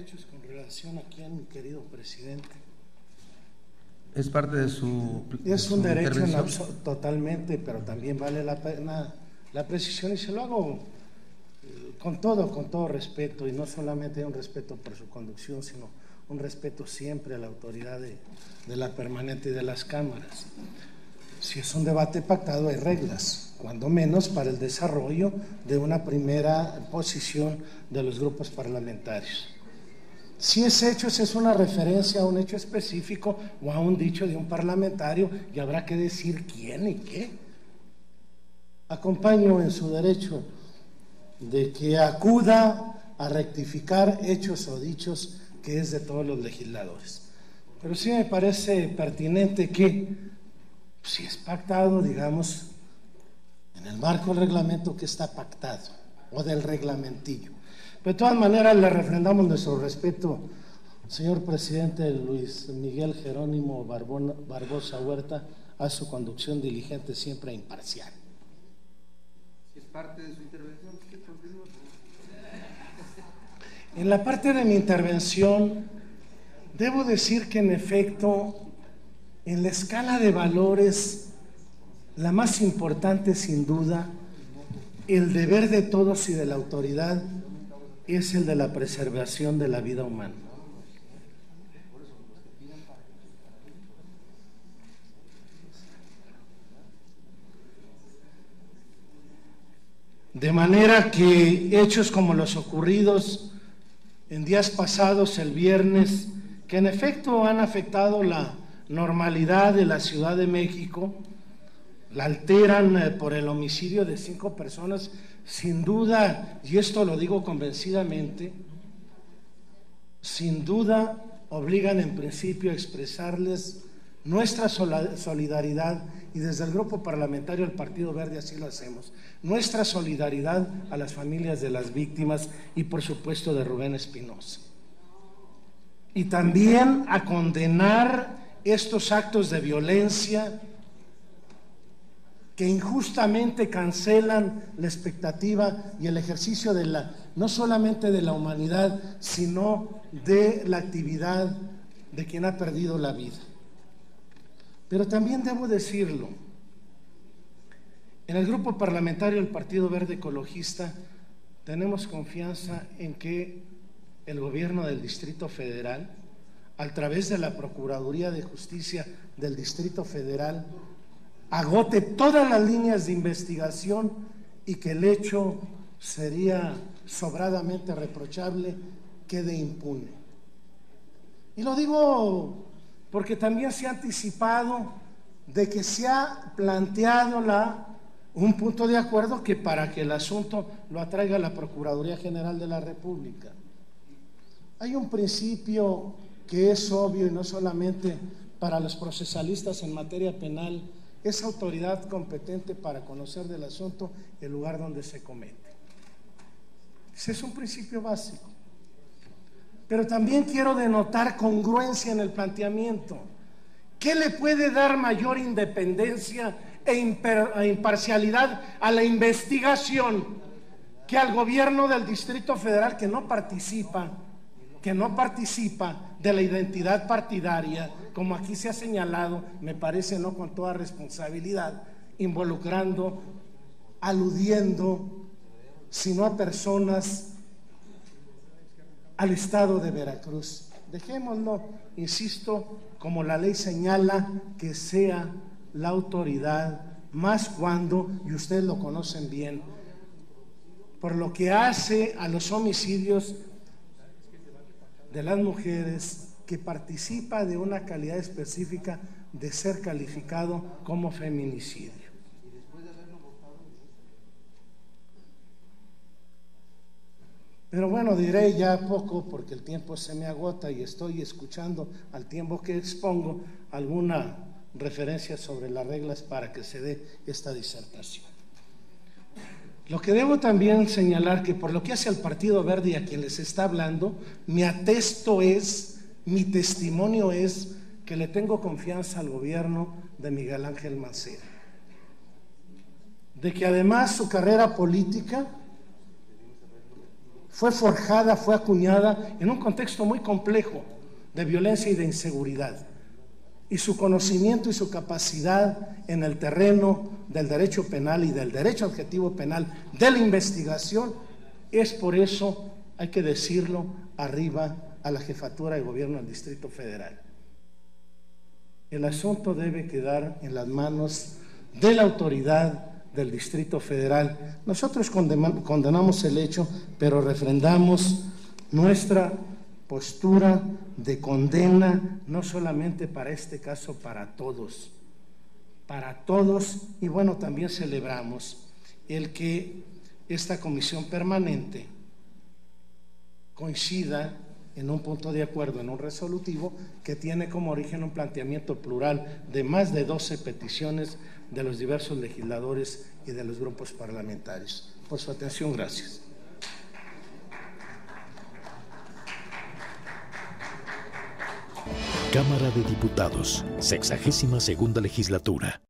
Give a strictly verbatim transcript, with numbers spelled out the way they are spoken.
hechos con relación a quién, mi querido presidente. Es parte de su... Es un derecho en absoluto, totalmente, pero también vale la pena la precisión, y se lo hago con todo, con todo respeto, y no solamente un respeto por su conducción, sino un respeto siempre a la autoridad de, de la permanente y de las cámaras. Si es un debate pactado, hay reglas, cuando menos para el desarrollo de una primera posición de los grupos parlamentarios. Si es hecho, es una referencia a un hecho específico o a un dicho de un parlamentario, y habrá que decir quién y qué. Acompaño en su derecho de que acuda a rectificar hechos o dichos, que es de todos los legisladores. Pero sí me parece pertinente que, si es pactado, digamos, en el marco del reglamento que está pactado, o del reglamentillo. Pero de todas maneras le refrendamos nuestro respeto, señor presidente Luis Miguel Jerónimo Barbona, Barbosa Huerta, a su conducción diligente, siempre imparcial. Si es parte de su intervención, ¿qué continúa? En la parte de mi intervención, debo decir que en efecto, en la escala de valores, la más importante sin duda, el deber de todos y de la autoridad, es el de la preservación de la vida humana. De manera que hechos como los ocurridos en días pasados, el viernes, que en efecto han afectado la normalidad de la Ciudad de México, la alteran por el homicidio de cinco personas, sin duda, y esto lo digo convencidamente, sin duda obligan en principio a expresarles nuestra solidaridad, y desde el grupo parlamentario del Partido Verde así lo hacemos, nuestra solidaridad a las familias de las víctimas y por supuesto de Rubén Espinosa. Y también a condenar estos actos de violencia que injustamente cancelan la expectativa y el ejercicio de la, no solamente de la humanidad, sino de la actividad de quien ha perdido la vida. Pero también debo decirlo, en el grupo parlamentario del Partido Verde Ecologista tenemos confianza en que el gobierno del Distrito Federal, a través de la Procuraduría de Justicia del Distrito Federal, agote todas las líneas de investigación, y que el hecho sería sobradamente reprochable quede impune. Y lo digo porque también se ha anticipado de que se ha planteado la, un punto de acuerdo que para que el asunto lo atraiga la Procuraduría General de la República. Hay un principio que es obvio, y no solamente para los procesalistas en materia penal, es autoridad competente para conocer del asunto el lugar donde se comete. Ese es un principio básico. Pero también quiero denotar congruencia en el planteamiento. ¿Qué le puede dar mayor independencia e imparcialidad a la investigación que al gobierno del Distrito Federal, que no participa, que no participa de la identidad partidaria, como aquí se ha señalado, me parece no con toda responsabilidad, involucrando, aludiendo, sino a personas, al estado de Veracruz? Dejémoslo, insisto, como la ley señala, que sea la autoridad, más cuando, y ustedes lo conocen bien, por lo que hace a los homicidios de las mujeres, que participa de una calidad específica de ser calificado como feminicidio. Pero bueno, diré ya poco porque el tiempo se me agota, y estoy escuchando al tiempo que expongo alguna referencia sobre las reglas para que se dé esta disertación. Lo que debo también señalar, que por lo que hace al Partido Verde y a quien les está hablando, mi atesto es, mi testimonio es, que le tengo confianza al gobierno de Miguel Ángel Mancera, de que además su carrera política fue forjada, fue acuñada en un contexto muy complejo de violencia y de inseguridad. Y su conocimiento y su capacidad en el terreno del derecho penal y del derecho adjetivo penal de la investigación es, por eso, hay que decirlo, arriba a la Jefatura de Gobierno del Distrito Federal. El asunto debe quedar en las manos de la autoridad del Distrito Federal. Nosotros condenamos el hecho, pero refrendamos nuestra postura de condena, no solamente para este caso, para todos, para todos, y bueno, también celebramos el que esta comisión permanente coincida en un punto de acuerdo, en un resolutivo, que tiene como origen un planteamiento plural de más de doce peticiones de los diversos legisladores y de los grupos parlamentarios. Por su atención, gracias. Cámara de Diputados, Sexagésima Segunda Legislatura.